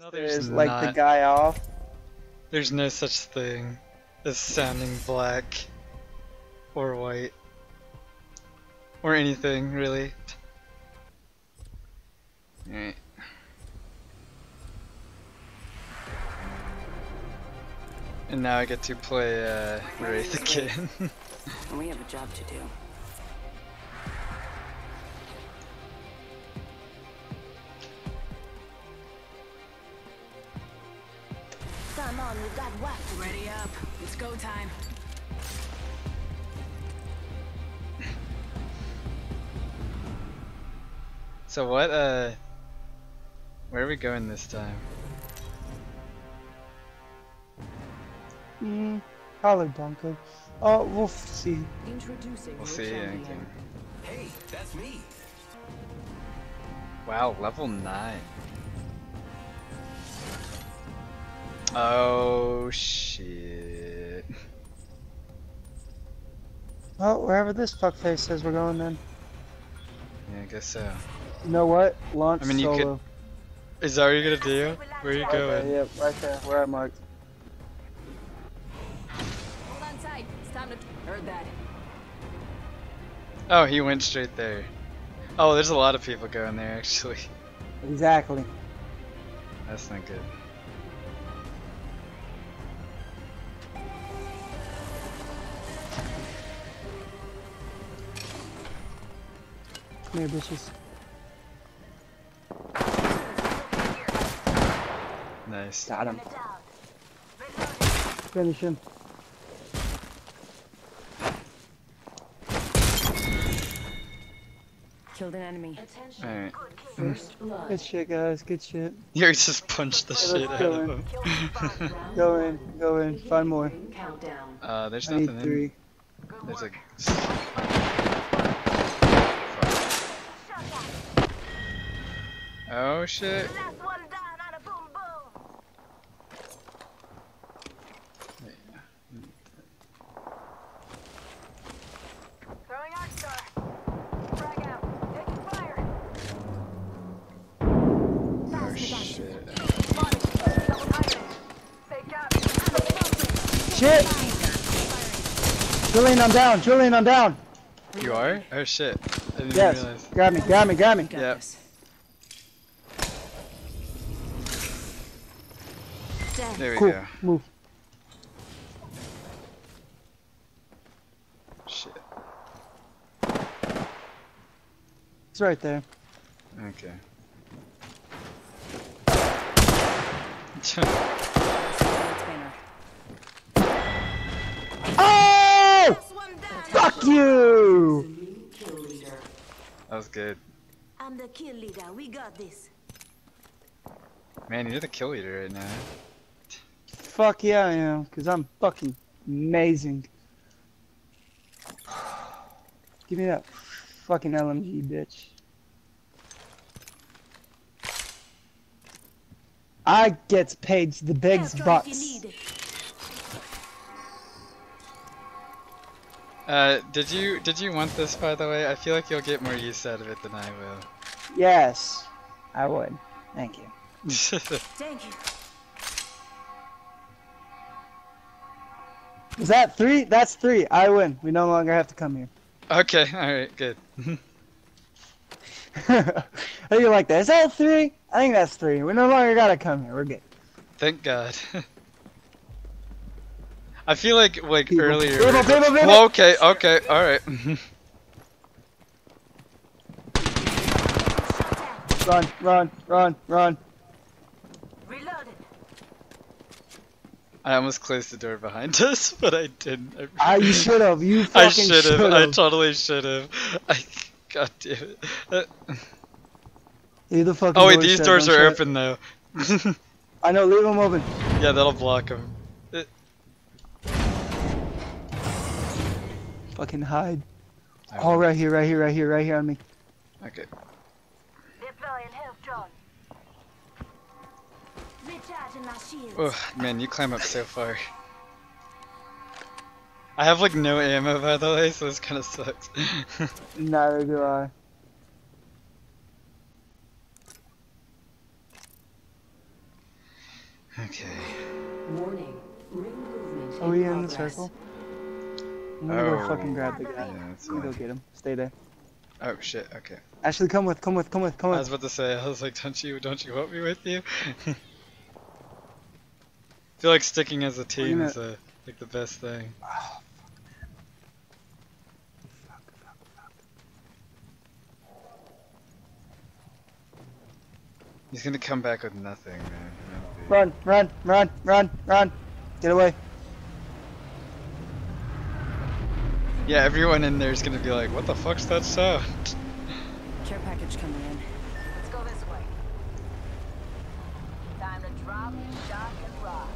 No, there's like not. The guy off. There's no such thing as sounding black or white or anything really. All right. And now I get to play Wraith again. And we have a job to do. Come on, we've got what? Ready up. It's go time. So what where are we going this time? Probably Bunker. Oh, we'll see. We'll see. Anything. Hey, that's me. Wow, level 9. Oh shit. Well, wherever this fuckface says we're going, then. Yeah, I guess so. You know what? Launch solo. You could... Is that what you're gonna do? Where are you going? Yep, yeah, right there. Where I marked. Heard that. Oh, he went straight there. Oh, there's a lot of people going there actually. Exactly. That's not good. Come here, bitches. Nice. Got him. Finish him. Killed an enemy. Alright. Good shit, guys. Good shit. You just punched the shit out of him. Go in. Go in. Find more. There's nothing in. Three. There's like... Oh shit. Shit! Julian, I'm down! Julian, I'm down! You are? Oh shit. I didn't realize. Grab me, grab me, grab me! Yep. There we go. Move. Shit. It's right there. Okay. Fuck you! That was good. I'm the kill leader. We got this. Man, you're the kill leader right now. Fuck yeah, I am, cause I'm fucking amazing. Give me that fucking LMG, bitch. I gets paid the big bucks. Did you want this, by the way? I feel like you'll get more use out of it than I will. Yes, I would. Thank you. Thank you. Is that 3? That's 3. I win. We no longer have to come here. Okay. All right. Good. I think you like that. Is that 3? I think that's 3. We no longer gotta come here. We're good. Thank God. I feel like people. Earlier. People. Well, okay, okay, all right. Run, run, run, run. Reloaded. I almost closed the door behind us, but I didn't. You should have. You fucking should have. I totally should have. God damn it. The fucking wait, these doors are open though. I know. Leave them open. Yeah, that'll block them. Fucking hide. All right here, right here, right here, right here on me. Okay. Oh man, you climb up so far. I have like no ammo by the way, so this kind of sucks. Neither do I. Okay. Warning. Ring movement. Are we in the circle? I'm gonna go fucking grab the guy. Yeah, I'm gonna go get him. Stay there. Oh shit, okay. Ashley, come with. I was about to say, I was like, don't you want me with you? I feel like sticking as a team is like the best thing. Oh, fuck, man. Fuck. He's gonna come back with nothing, man. Run. Get away. Yeah, everyone in there is gonna be like, what the fuck's that sound? Care package coming in. Let's go this way. Time to drop, shock, and rock.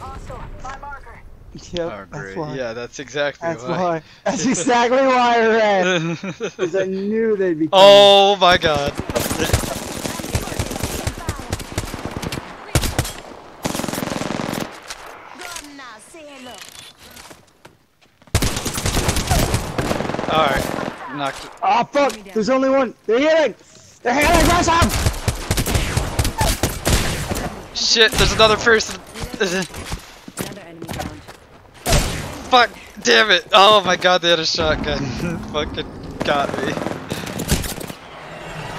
Hostile, my marker. Yep, oh, great. That's why. Yeah, that's exactly why. That's exactly why I ran. Because I knew they'd be coming. Oh my god. Oh fuck! There's only one! They're healing! They're healing! Rush up! Shit, there's another person! Fuck! Damn it! Oh my god, they had a shotgun. Fucking got me.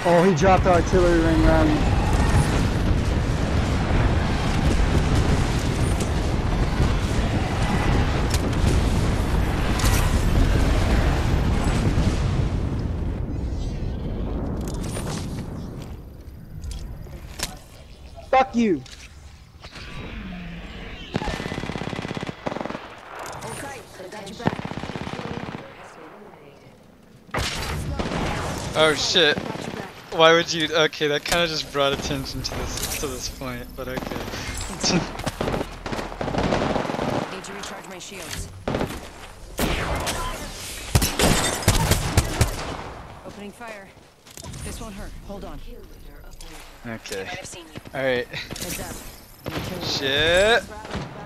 Oh, he dropped the artillery ring around me. Fuck you! Oh shit! Why would you? Okay, that kind of just brought attention to this point, but okay. Need to recharge my shields. Opening fire. This won't hurt. Hold on. Okay. Alright. Shit.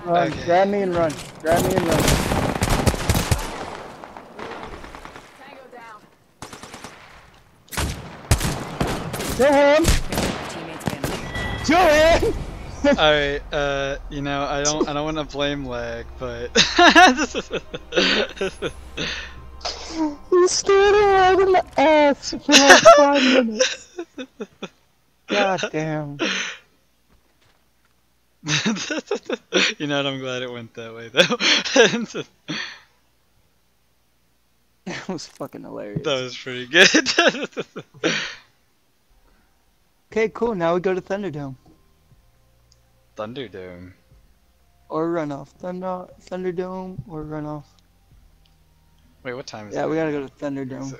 Run. Okay. Grab me and run. Tango down. Kill him! Alright, you know, I don't wanna blame lag, but you stood around in the ass for like 5 minutes. God damn. You know what, I'm glad it went that way though. That was fucking hilarious. That was pretty good. Okay, cool, now we go to Thunderdome. Thunderdome. Or runoff. Thunderdome or runoff. Wait, what time is it? Yeah, we gotta go to Thunderdome.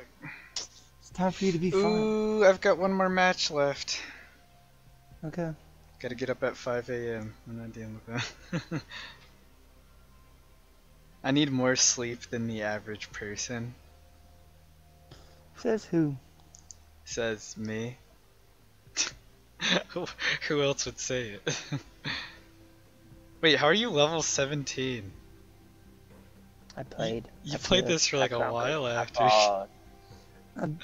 It's time for you to be fun. Ooh, I've got one more match left. Okay. Gotta get up at 5 AM. I'm not dealing with that. I need more sleep than the average person. Says who? Says me. Who else would say it? Wait, how are you level 17? I played. You played this for like a while after.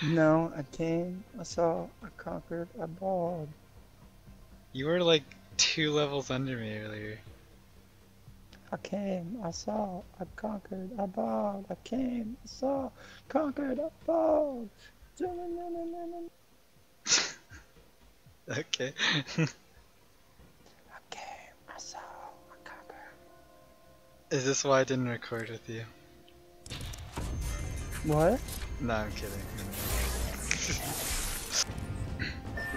No, I came, I saw, I conquered, I balled. You were like 2 levels under me earlier. I came, I saw, I conquered, I balled. I came, I saw, conquered, I balled. Okay. I came, I saw. Is this why I didn't record with you? What? No, I'm kidding.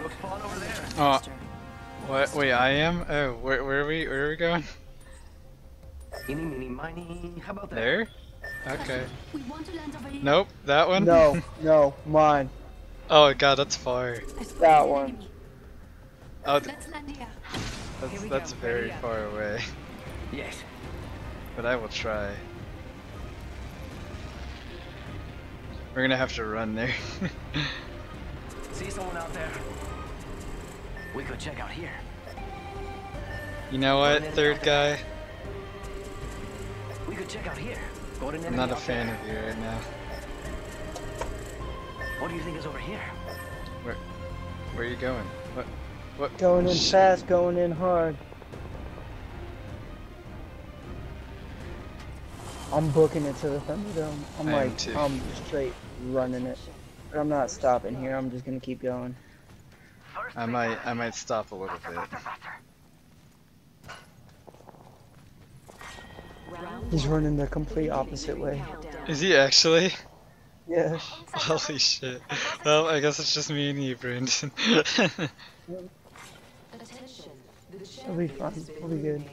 Looks fun over there. Oh, what? Wait, I am? Oh, where are we going? Eeny, meeny, miny. How about that? There? Okay. Nope, that one? No, mine. Oh god, that's far. That one. Oh, that's very far away. Yes. But I will try. We're gonna have to run there. See someone out there? We could check out here. You know what, third guy? We could check out here. I'm not a fan of you right now. What do you think is over here? Where are you going? What? What? Going in fast, going in hard. I'm booking it to the Thunderdome. I'm like, too. I'm straight running it. But I'm not stopping here, I'm just gonna keep going. I might stop a little bit. He's running the complete opposite way. Is he actually? Yeah. Holy shit. Well, I guess it's just me and you, Brandon. It'll be fun. It'll be good.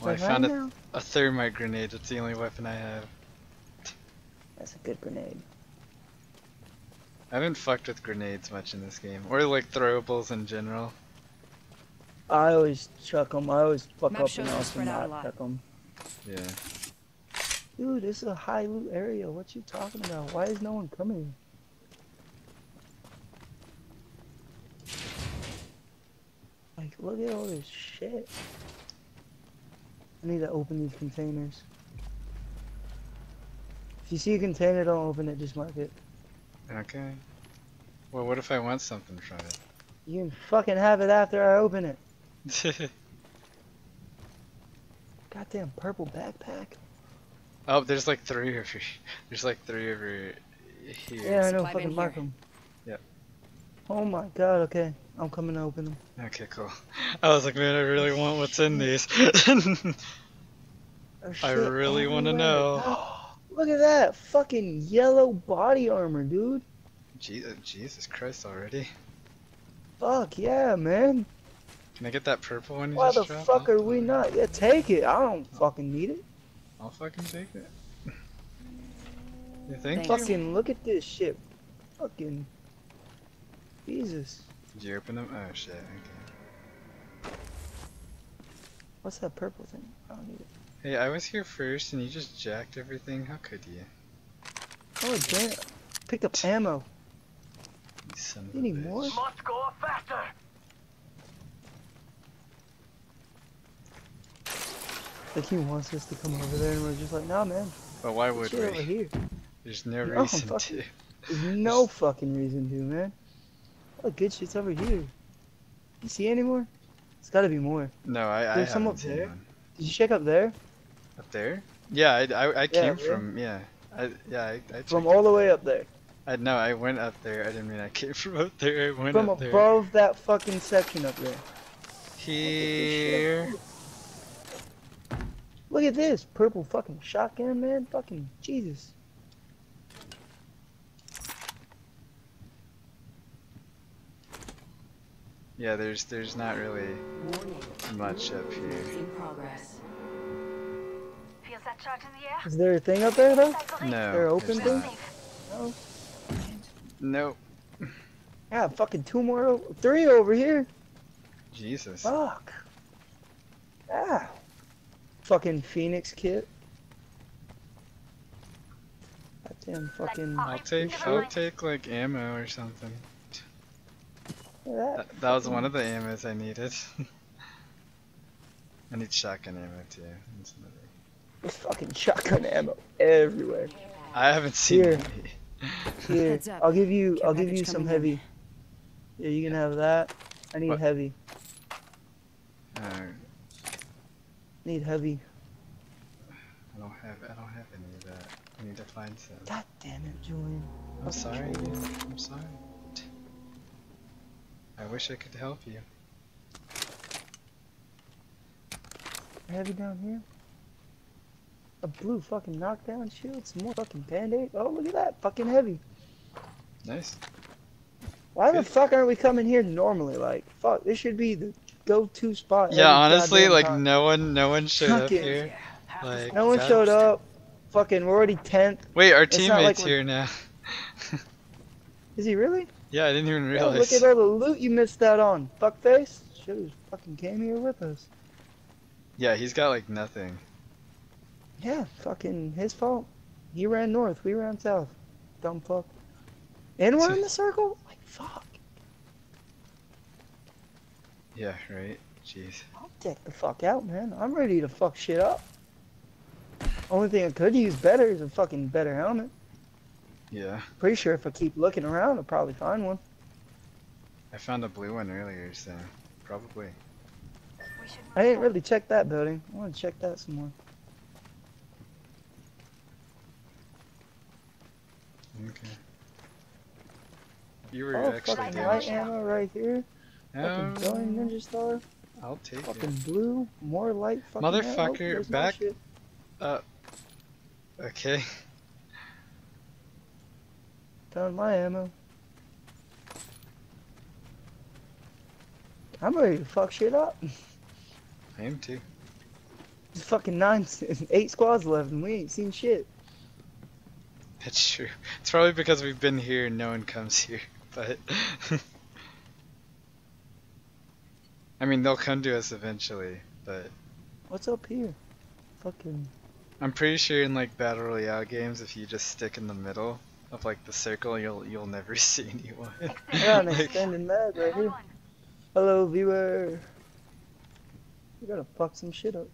Well, I found a thermite grenade. It's the only weapon I have. That's a good grenade. I haven't fucked with grenades much in this game, or like throwables in general. I always chuck them. I always fuck up and also not chuck them. Yeah. Dude, this is a high loot area. What you talking about? Why is no one coming? Like, look at all this shit. I need to open these containers. If you see a container, don't open it, just mark it. Okay. Well, what if I want something from it? You can fucking have it after I open it. Goddamn purple backpack. Oh, there's like three over here. There's like three over here. Yeah, I know, fucking mark them. Yep. Oh my god, okay. I'm coming to open them. Okay, cool. I was like, man, I really want what's in these. I really want to know. Look at that fucking yellow body armor, dude. Jesus Christ already. Fuck yeah, man. Can I get that purple one you just dropped? Why the fuck are we not? Yeah, take it. I don't fucking need it. I'll fucking take it. You think? Fucking look at this shit. Fucking. Jesus. Did you open them? Oh shit, okay. What's that purple thing? I don't need it. Hey, I was here first and you just jacked everything. How could you? Oh damn! Picked up ammo. You son of a bitch. More? Must go faster. Like he wants us to come over there and we're just like, nah, man. But why would we? Over here. There's no reason to. There's no fucking reason to, man. All the good shit's over here. You see any more? There's got to be more. No, I there's some up there. One. Did you check up there? Up there? Yeah, I came from, I from all the way up there. No, I went up there. I didn't mean I came from up there. I went up there. From above that fucking section up there. Here. Look at this purple fucking shotgun, man. Fucking Jesus. Yeah, there's not really much up here. Is there a thing up there though? No. Is there an open thing? No. Nope. Yeah, fucking three over here. Jesus. Fuck. Ah. Fucking Phoenix kit. Goddamn fucking. I'll take like ammo or something. That was one of the ammos I needed. I need shotgun ammo too. There's fucking shotgun ammo everywhere. I haven't seen it. Here. I'll give you some heavy. Yeah, you can have that. I need heavy. Alright. Need heavy. I don't have any of that. I need to find some. God damn it, Julian. I'm sorry, man. I'm sorry. I wish I could help you. Heavy down here. A blue fucking knockdown shield, some more fucking band-aid. Oh, look at that, fucking heavy. Nice. Why the fuck aren't we coming here normally? Like, fuck, this should be the go-to spot. Yeah, honestly, like no one showed up here. Yeah. Like no one showed up. Fucking, we're already 10th. Wait, our teammate's here now. Is he really? Yeah, I didn't even realize. Look at all the loot you missed out on, fuckface. Should've fucking came here with us. Yeah, he's got like nothing. Yeah, fucking his fault. He ran north, we ran south. Dumb fuck. And we're in the circle? Like, fuck. Yeah, right? Jeez. I'll take the fuck out, man. I'm ready to fuck shit up. Only thing I could use better is a fucking better helmet. Yeah. Pretty sure if I keep looking around, I'll probably find one. I found a blue one earlier, so probably. I didn't really check that building. I want to check that some more. Okay. You were actually fucking light ammo right here. Fucking ninja star. I'll take it. Fucking blue. More light fucking motherfucker, ammo. Back up. Okay. Found my ammo. I'm ready to fuck shit up. I am too. There's fucking 8 squads left and we ain't seen shit. That's true. It's probably because we've been here and no one comes here, but... I mean, they'll come to us eventually, but... What's up here? Fucking... I'm pretty sure in, like, Battle Royale games, if you just stick in the middle of, like, the circle, you'll never see anyone. We're on extended map right here. Hello, viewer. We gotta fuck some shit up.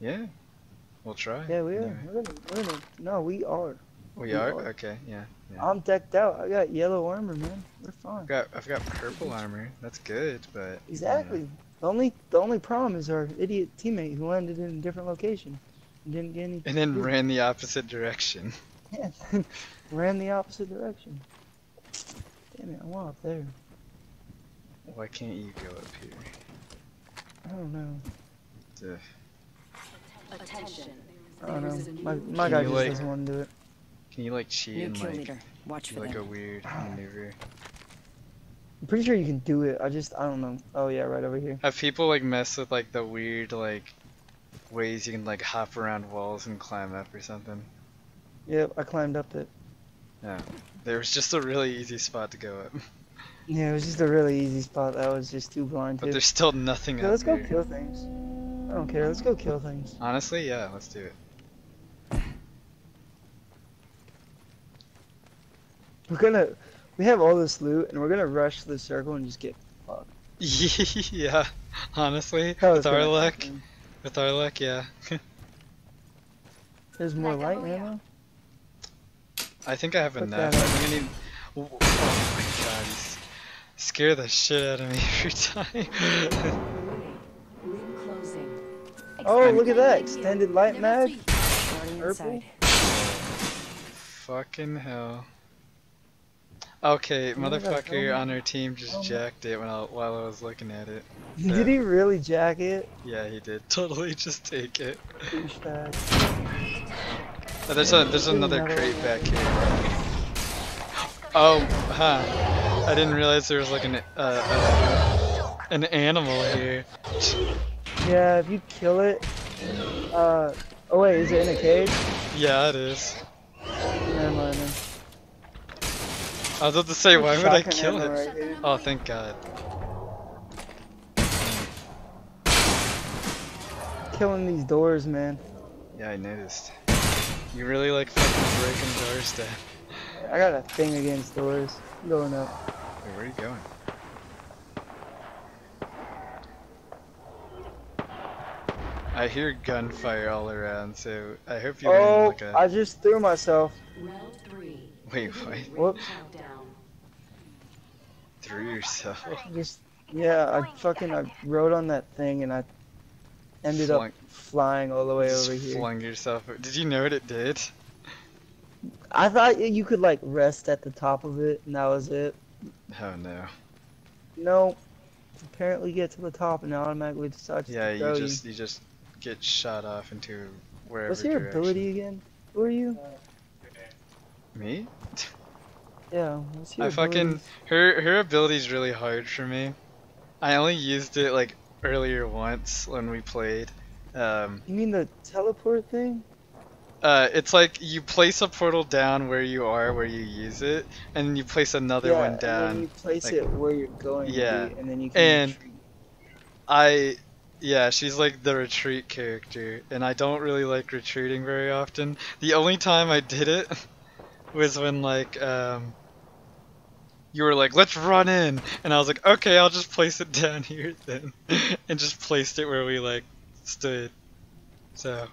Yeah. We'll try. Yeah, we are. Anyway. We are? Okay, yeah. I'm decked out. I got yellow armor, man. We're fine. I've got purple armor. That's good, but... Exactly. You know. The only problem is our idiot teammate who landed in a different location. And didn't get any... And then ran the opposite direction. Yeah. Ran the opposite direction. Damn it, I want up there. Why can't you go up here? I don't know. Duh. Attention. I don't know. My guy just doesn't want to do it. Can you like cheat and like, watch for like a weird maneuver? I'm pretty sure you can do it. I don't know. Oh yeah, right over here. Have people like mess with like the weird like ways you can like hop around walls and climb up or something? Yep, I climbed up it. Yeah, there was just a really easy spot to go up. Yeah, it was just a really easy spot that I was just too blind to. But there's still nothing up here. Let's go kill things. I don't care. Let's go kill things. Honestly, yeah, let's do it. We have all this loot, and we're gonna rush to the circle and just get fucked. Yeah, honestly, with our luck, yeah. There's more light ammo. I think I have enough. I'm gonna need... Oh my god, you scare the shit out of me every time. Oh, look at that, extended light mag. Purple. Fucking hell. Okay, motherfucker on our team just jacked it while I was looking at it. Did he really jack it? Yeah, he did. Totally just take it. Oh, there's another crate back here. Oh, huh. I didn't realize there was like an animal here. Yeah, if you kill it... Oh wait, is it in a cage? Yeah, it is. Never mind then. I was about to say, why would I kill it? Right, oh, thank God. Killing these doors, man. Yeah, I noticed. You really like fucking breaking doors down. I got a thing against doors. I'm going up. Wait, where are you going? I hear gunfire all around, so I hope you didn't look at it. I just threw myself. Wait, what? Whoops. Through yourself? I rode on that thing and I ended up flying all the way over here. Just flung yourself. Did you know what it did? I thought you could like rest at the top of it and that was it. Oh no. No. Apparently you get to the top and it automatically decides to throw you just get shot off into wherever. What's your ability again? Who are you? Me? Yeah, what's your abilities? Her ability's really hard for me. I only used it like earlier once when we played. You mean the teleport thing? It's like you place a portal down where you are, where you use it, and then you place another one down. And then you place like, it where you're going to be, and then you can retreat. Yeah, she's like the retreat character, and I don't really like retreating very often. The only time I did it was when like you were like, let's run in, and I was like, okay, I'll just place it down here then. And just placed it where we like stood. So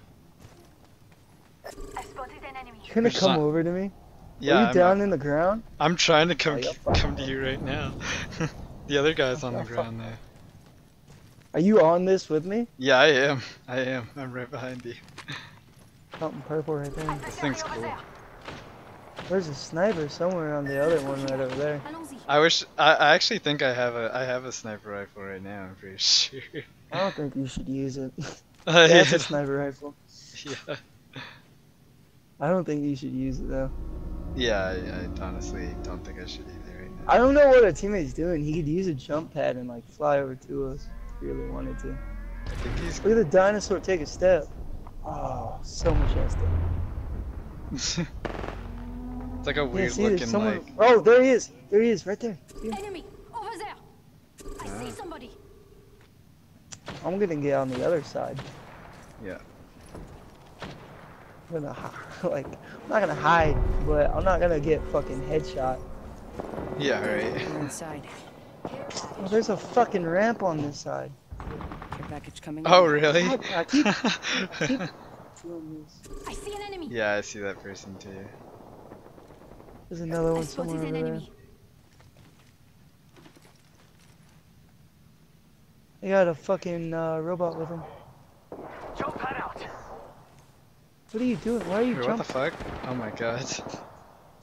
you're gonna come over to me? Yeah. Are you down in the ground? I'm trying to come to you right now. The other guy's on the ground there. Are you on this with me? Yeah, I am. I am. I'm right behind you. Something purple right there. This thing's cool. There's a sniper somewhere on the other one right over there. I wish. I actually think I have a sniper rifle right now. I'm pretty sure. I don't think you should use it. That's a sniper rifle. Yeah. I don't think you should use it though. Yeah, I honestly don't think I should either right now. I don't know what our teammate's doing. He could use a jump pad and like fly over to us if he really wanted to. I think he's... Look at the dinosaur take a step. Oh, so much stuff. It's like a weird looking like... Oh, there he is! There he is, right there. Yeah. Enemy, over there. I see somebody. I'm gonna get on the other side. Yeah. I'm gonna I'm not gonna hide, but I'm not gonna get fucking headshot. Yeah, right. Inside. Oh, there's a fucking ramp on this side. Your package coming. Oh, really? I keep feeling this. I see an enemy. Yeah, I see that person too. There's another one somewhere over there. They got a fucking robot with him. Jump pad out. What are you doing? Why are you jumping? What the fuck? Oh my god.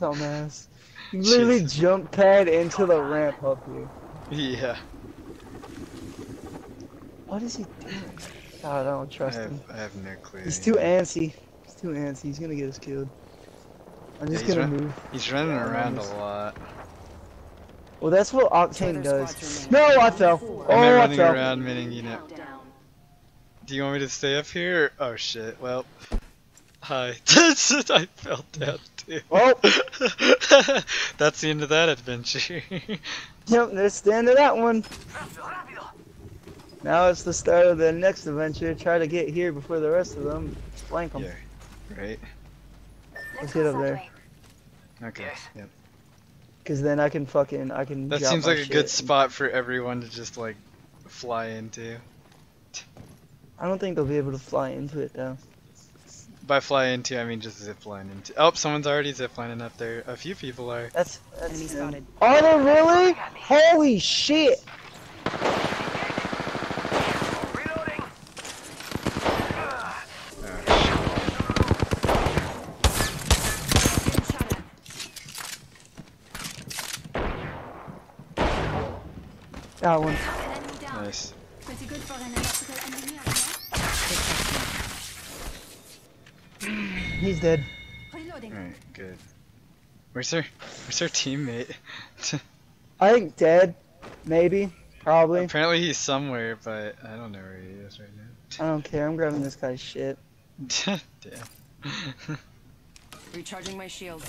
Dumbass. You literally jump pad into the ramp up here. Yeah. What is he doing? God, I don't trust him. I have no clue. He's too antsy. He's too antsy. He's gonna get us killed. I'm just gonna move. He's running around a lot. Well, that's what Octane does. No, I fell. Oh, I'm running around meaning you know. Do you want me to stay up here? Oh shit. Well, hi. I fell down too. Well, that's the end of that adventure. Yep, that's the end of that one. Now it's the start of the next adventure. Try to get here before the rest of them. Flank them. Yeah, right. Let's get up there. Okay, yep. Cause then I can fucking, That seems like a good spot for everyone to just like, fly into. I don't think they'll be able to fly into it though. By fly into, I mean just zipline into. Oh, someone's already ziplining up there. A few people are. That's spotted. Are they really? Holy shit! That one. Nice. He's dead. Alright, good. Where's our teammate? I think dead. Maybe. Probably. Apparently he's somewhere, but I don't know where he is right now. I don't care, I'm grabbing this guy's shit. Damn. Recharging my shield.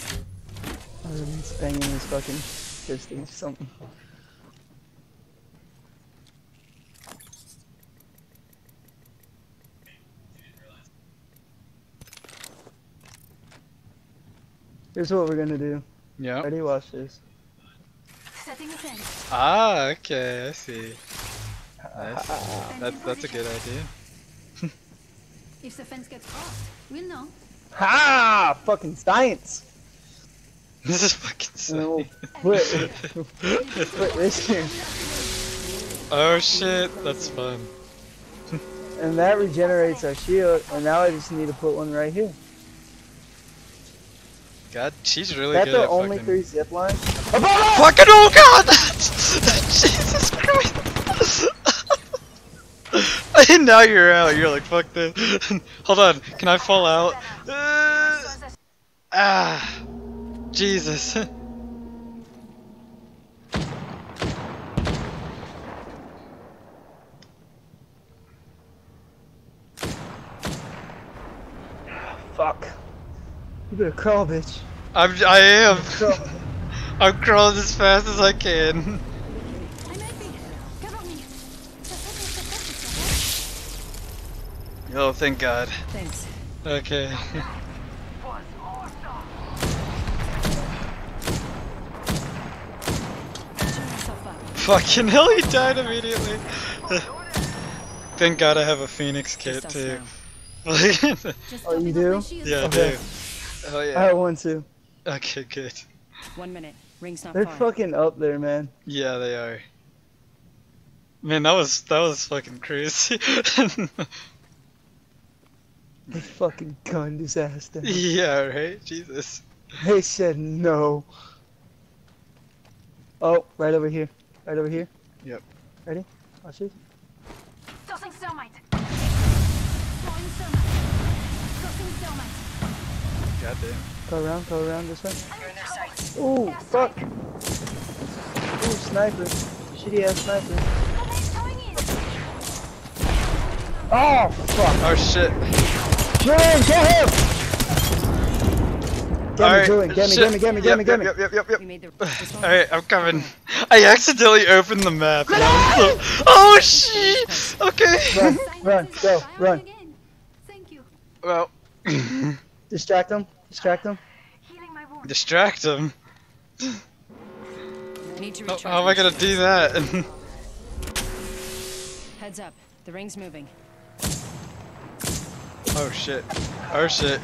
I'm banging his fucking pistol or something. Here's what we're gonna do. Yeah. Ready? Watch this. Ah, okay, I see. Nice. That's a good idea. If the fence gets crossed, we'll know. Ha! Fucking science. This is fucking science. Quit risking. Oh shit, that's fun. And that regenerates our shield. And now I just need to put one right here. God, she's really good at fucking... That's the only three zip lines? Above us! Fucking oh god! Jesus Christ! And now you're out, you're like, fuck this. Hold on, can I fall out? Jesus. Fuck. You better crawl, bitch. I am. I'm crawling as fast as I can. Oh, thank God. Thanks. Okay. Fucking hell, he died immediately. Thank God I have a Phoenix kit too. Oh, you do? Yeah, I do. Oh yeah. I have one too. Okay, good. 1 minute. Ring's not far. They're fucking up there, man. Yeah, they are. Man, that was fucking crazy. They fucking gunned his ass down. Yeah, right? Jesus. They said no. Oh, right over here. Right over here. Yep. Ready? Watch this. God damn. Go around this way. Ooh, fuck! Ooh, sniper. Shitty ass sniper. Oh, fuck! Oh shit. Julian, get him! Get me, Julian, get me. Yep. Alright, I'm coming. I accidentally opened the map. Oh shit! Okay. Run, go. Thank you. Well. Distract him. Distract him? How am I gonna do that? Heads up, the ring's moving. Oh shit,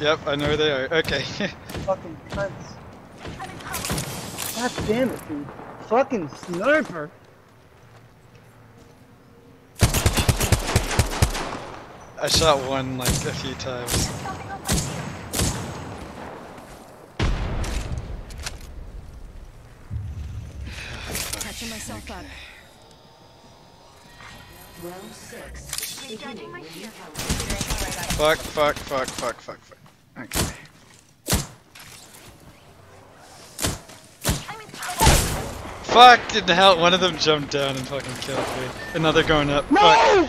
yep, I know where they are, okay. Fucking cunts. God damn it, dude. Fucking sniper! I shot one like a few times. Myself up. Fuck. Okay. Fucking hell, one of them jumped down and fucking killed me. Another going up. No!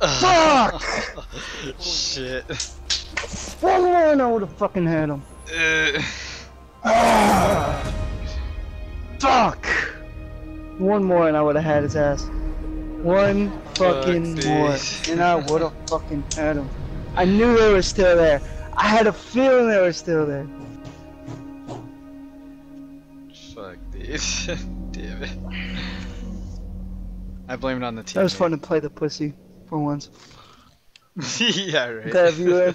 Fuck! Shit. I would've fucking had him. Fuck! One more and I would have had his ass. One fucking more and I would have fucking had him. I knew they were still there. I had a feeling they were still there. Fuck, dude. Damn it. I blame it on the team. That was fun to play the pussy for once. Yeah, right. Okay, viewer.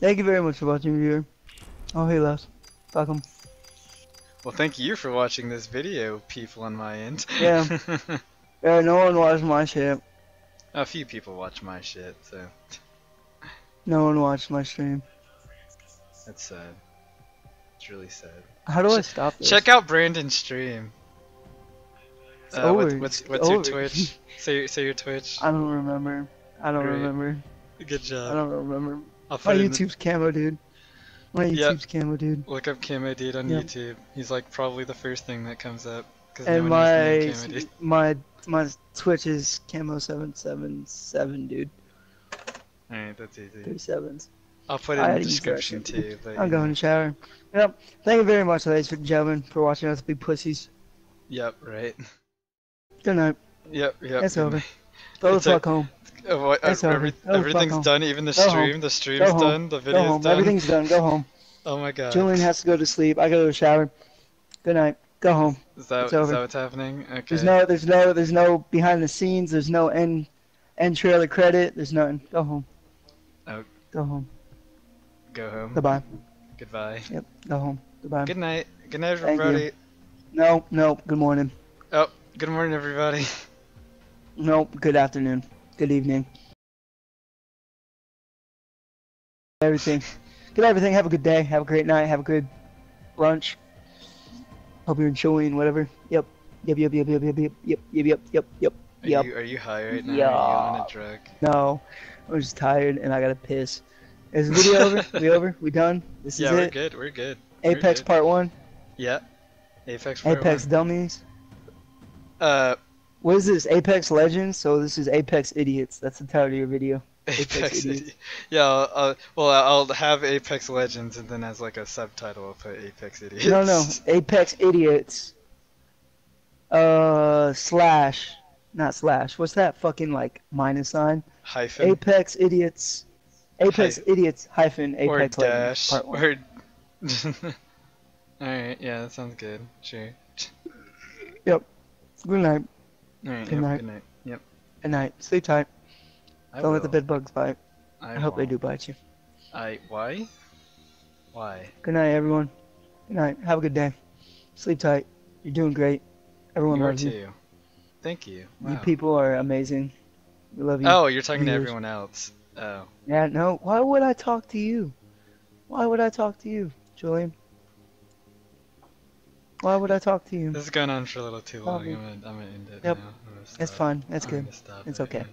Thank you very much for watching, viewer. Oh, he left. Fuck him. Well, thank you for watching this video, people on my end. Yeah. Yeah, no one watched my shit. A few people watch my shit, so. No one watched my stream. That's sad. It's really sad. How do I stop this? Check out Brandon's stream. What's your Twitch? Say your Twitch. I don't remember. I don't remember. Good job. I don't remember. My YouTube's Camo Dude. My YouTube's Camo Dude. Look up Camo Dude on YouTube. He's like probably the first thing that comes up. And my Twitch is Camo777 Dude. Alright, that's easy. 3 sevens. I'll put it in the description too. I'm going to shower. Yep. Thank you very much, ladies and gentlemen, for watching us be pussies. Yep, right. Good night. Yep. It's over. Go the fuck home. Everything's done, even the stream. The stream's done, the video's done. Everything's done, go home. Oh my god. Julian has to go to sleep, I go to the shower. Good night, go home. Is that what's happening? Okay. There's no behind the scenes, there's no end trailer credit, there's nothing. Go home. Oh. Go home. Go home. Goodbye. Goodbye. Yep, go home. Goodbye. Good night. Good night, everybody. Thank you. No, good morning. Oh, good morning, everybody. No, good afternoon. Good evening. Everything. Good everything. Have a good day. Have a great night. Have a good lunch. Hope you're enjoying whatever. Yep. Are you high right now? Yeah. Are you on a drug? No, I'm just tired and I gotta piss. Is the video over? We done? This is it. Yeah, we're good. Apex Part 1. Yeah. Apex Part 1. Dummies. What is this? Apex Legends? So this is Apex Idiots. That's the title of your video. Apex Idiots. Yeah, I'll have Apex Legends and then as like a subtitle I'll put Apex Idiots. No. Apex Idiots. Not slash. What's that fucking like minus sign? Hyphen. Apex Idiots. Apex Idiots hyphen Apex Legends. Or dash. Or... Alright, yeah, that sounds good. Sure. Yep. Good night. Alright, good night. Yep. Good night. Sleep tight. Don't let the bed bugs bite. I hope they do bite you. Why? Good night, everyone. Good night. Have a good day. Sleep tight. You're doing great. Everyone loves you. You are too. Thank you. Wow. You people are amazing. We love you. Oh, you're talking to everyone else. Oh. Yeah, no. Why would I talk to you? Why would I talk to you, Julian? Why would I talk to you? This is going on for a little too long. I'm gonna end it now. It's fine. That's good. It's okay.